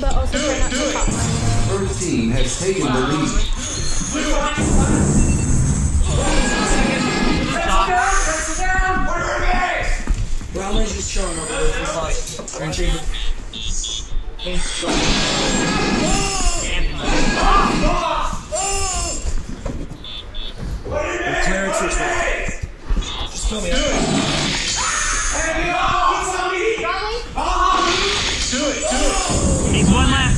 But also do it, do it. Her team has taken the lead. Let's go down! What are Rowland's just showing over with last. Aren't you? What is it? Just kill me. Do it! Do it, do it. Needs one left.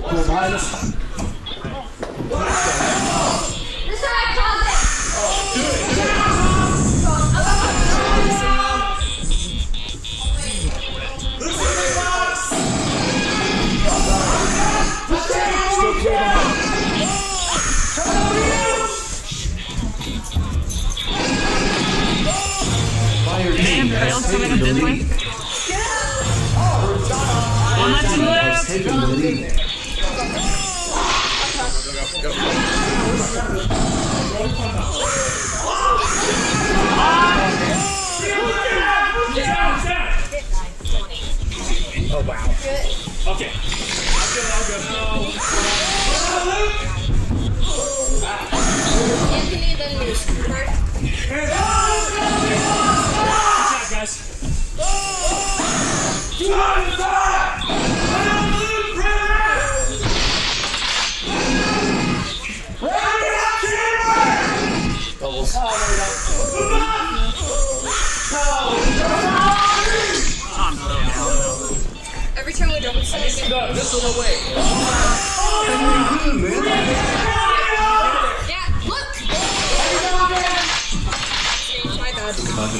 Go behind us. This side, Thompson. Do it, do Trails coming up this way. Yeah. One left and left. Oh, wow. Okay. I'll go. Every time we double side, this one away. Yeah, look! My God. How we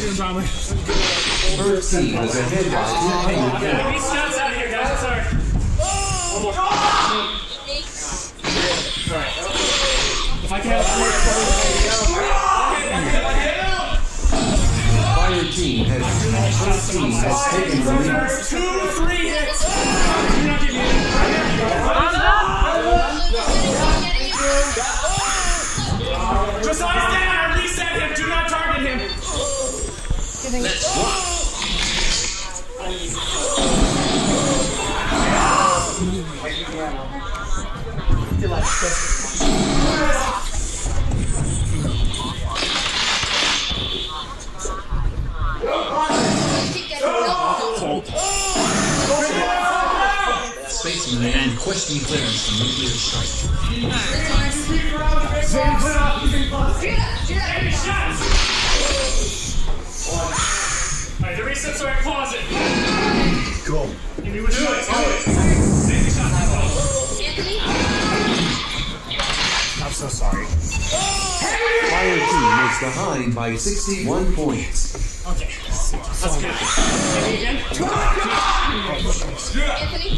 doing, Drama? First team was ahead by 10. Three shots out here, guys. I'm sorry. If I can have a team has, taken the lead. 2, 3 hits. Just on his down. Reset him. Do not target him. Let's walk. Spaceman and questioning clearance from nuclear strike. Alright, the resets are in closet. Go. Give me what you like. Take a shot. I'm so sorry. Fire team makes the high by 61 points. Okay. Let's go. Maybe again? Anthony?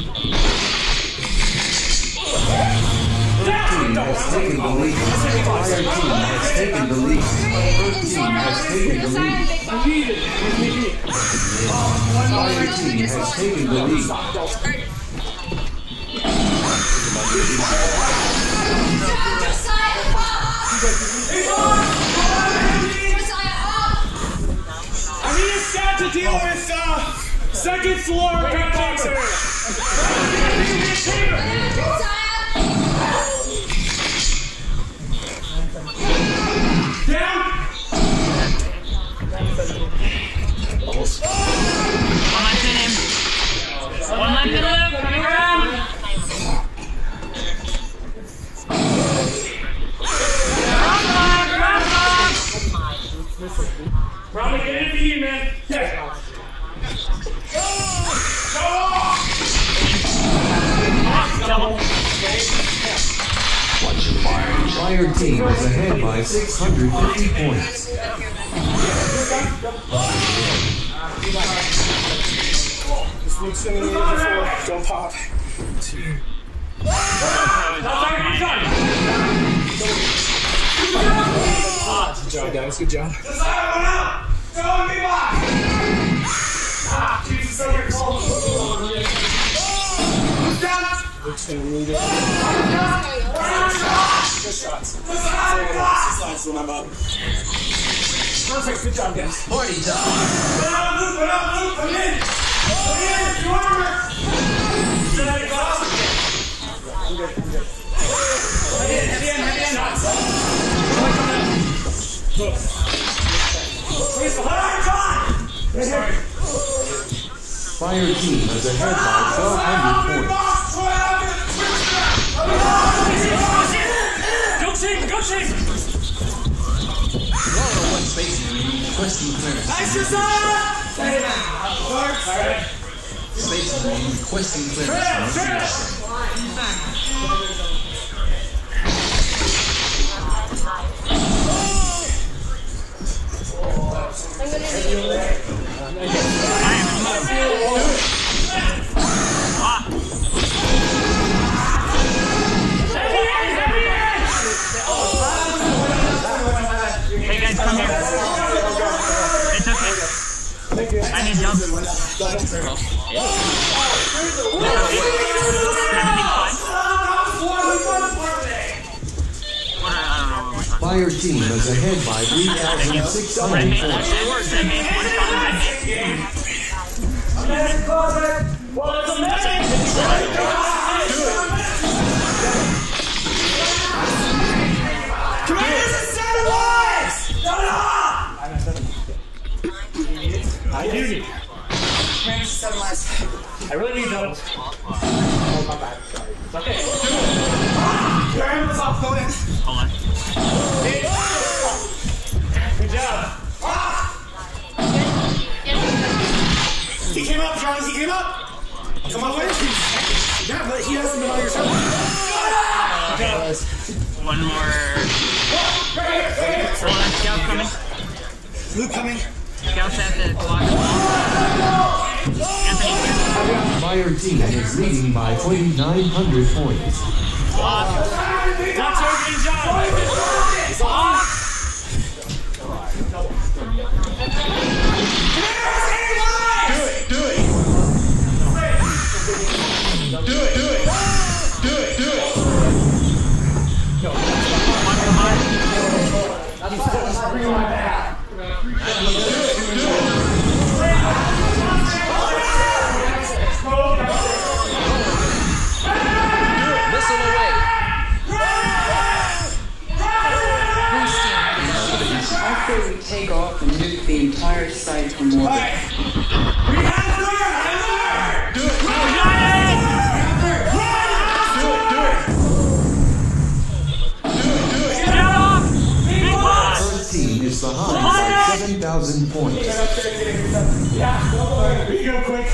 Team has taken the lead. Fire team has taken the lead. Earth team has taken the lead. Fire team has taken the lead. To deal with second floor pickaxe area. Down. Almost. One left in him. One left in him. Coming around. Probably get in for you, man. Yeah. Double. Watch your fire. Fire team is ahead by 650 points. Just look singing in the don't pop. 2. Good job, guys. Good job. Don't be back! Ah, Jesus, so you're cold. Luke's gonna need it. Good shots. This is my mom. Perfect. Good job, guys. Party time. Put it out, Luke. Come in. Come in if you want. Sit at a glass. Yeah, I'm good. Head in. Please, behind John. Right here. Fire team has a head by 1,200 points. Go team. I need jump. Fire team is ahead by 3,600 points. I really need help. Oh, my bad. Sorry. It's okay. Your hand was off going. Hold on. Good job. He came up, John. Come on, where is he? Yeah, but he doesn't know your son. One more. Right here. Luke coming. Scout's at the clock. Anthony. Fire team is leading by 2,900 points. Take off and nuke the entire site from orbit. Right. Reactor! Do it! Do it! Get off! Earth team is behind by 7,000 points. Yeah, we go quick. I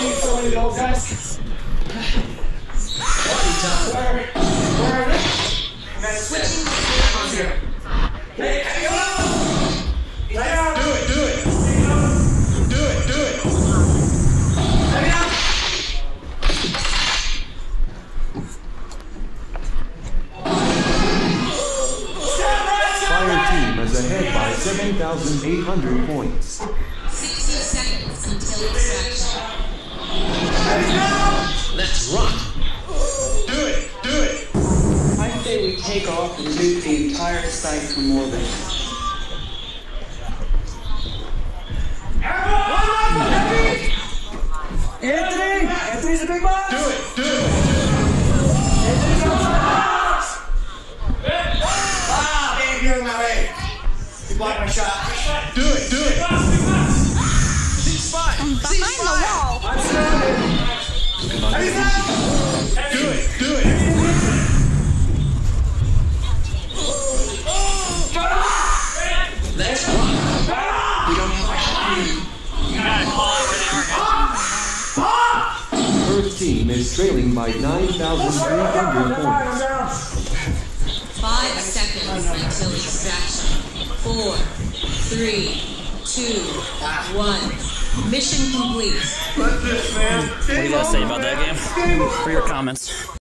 need so many gold guys. Where are they? I'm gonna switch here. Hey, go! Do it! Let me out! Fire team is ahead by 7,800 points. Let's run. Do it. I say we take off and nuke the entire site from orbit. Anthony! Anthony's a big boss! Do it. Team is trailing by 9,300 points. 5 seconds until extraction. 4, 3, 2, 1. Mission complete. What do you guys say about that game? For your comments.